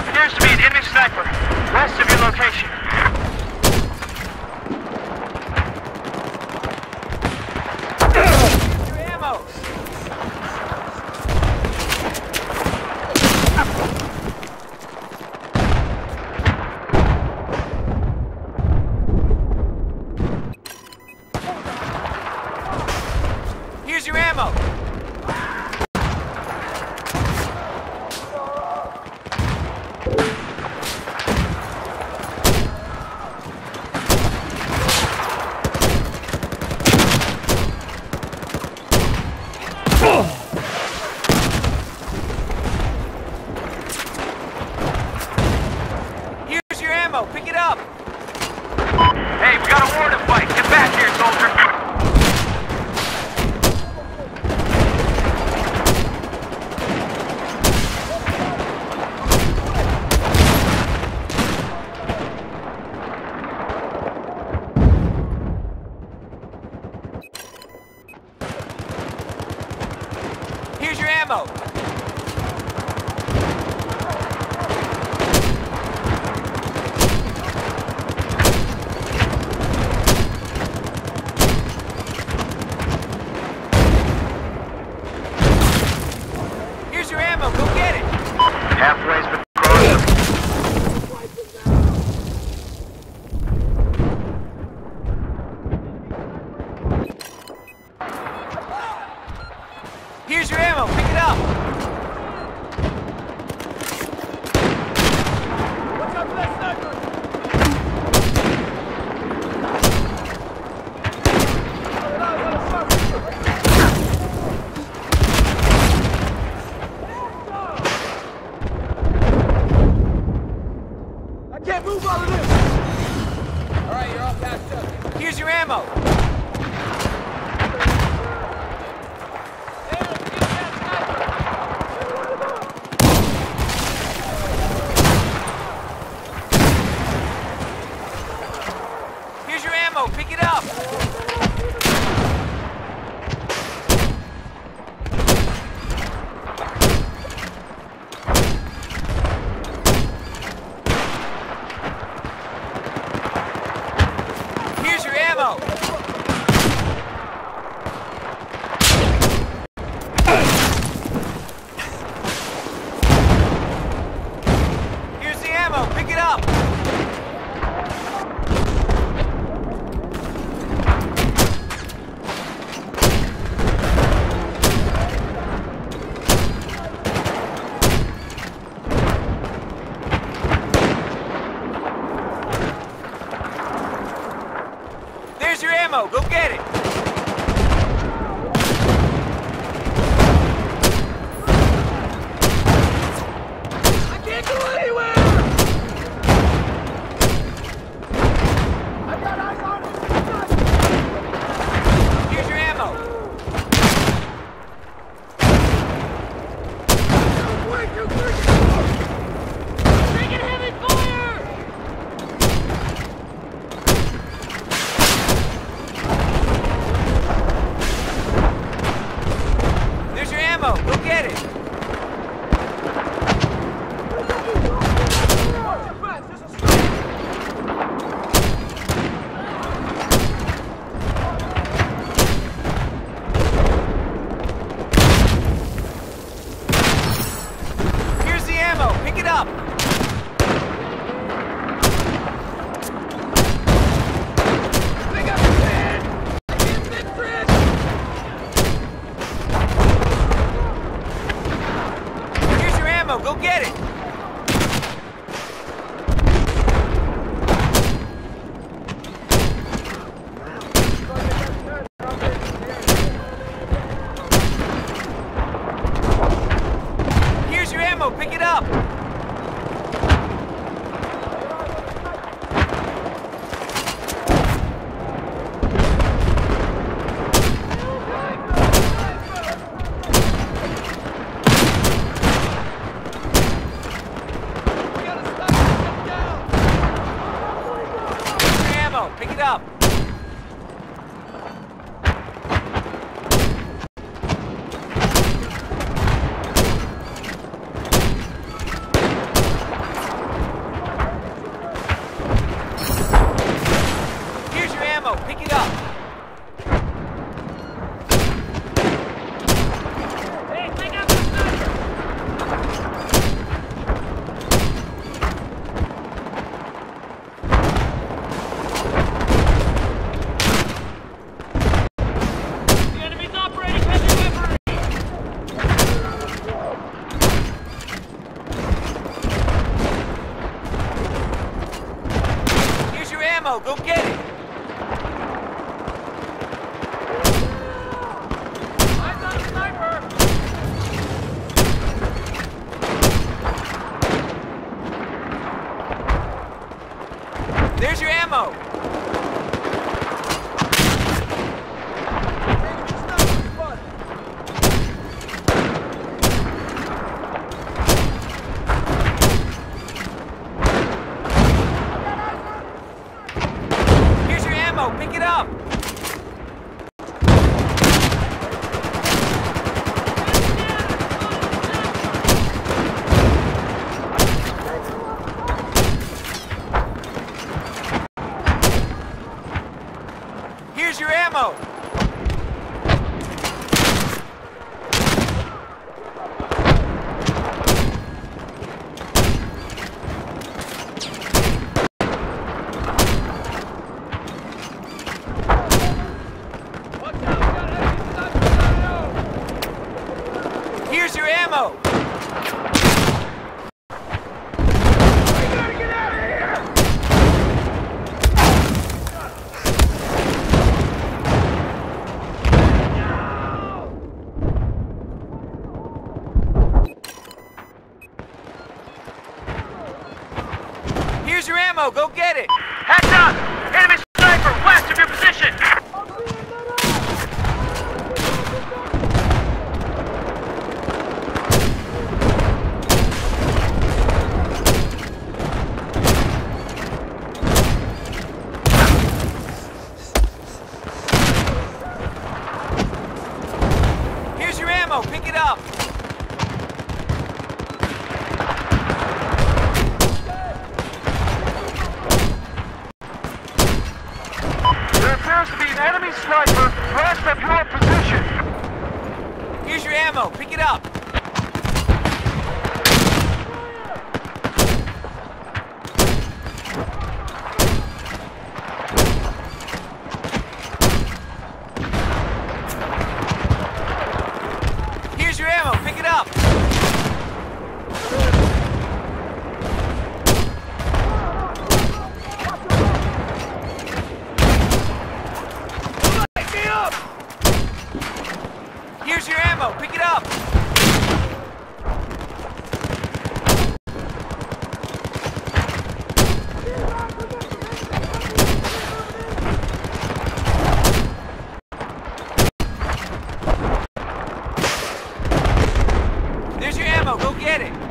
There appears to be an enemy sniper west of your location. Your ammo. Here's your ammo. Pick it up! Hey, we got a war to fight! Get back here, soldier! Here's your ammo! Go get it! Halfway's been frozen. Here's your ammo, pick it up! Watch out for that sniper! Move out of this! Alright, you're all packed up. Here's your ammo! Hey, get that. Here's your ammo, pick it up! Here's the ammo, pick it up! There's your ammo, go get it! I can't go anywhere! I got eyes on it! Here's your ammo! Quick! Taking heavy fire! Go get it! Here's the ammo, pick it up! Go get it! Here's your ammo, pick it up! Where's your ammo? Here's your ammo. Pick it up. Here's your ammo! Here's your ammo! Here's your ammo, go get it! Heads up! Enemy sniper west of your position! Here's your ammo, pick it up! Enemy sniper, rest at your position. Here's your ammo, pick it up. Here's your ammo, pick it up. Here's your ammo, pick it up! There's your ammo, go get it!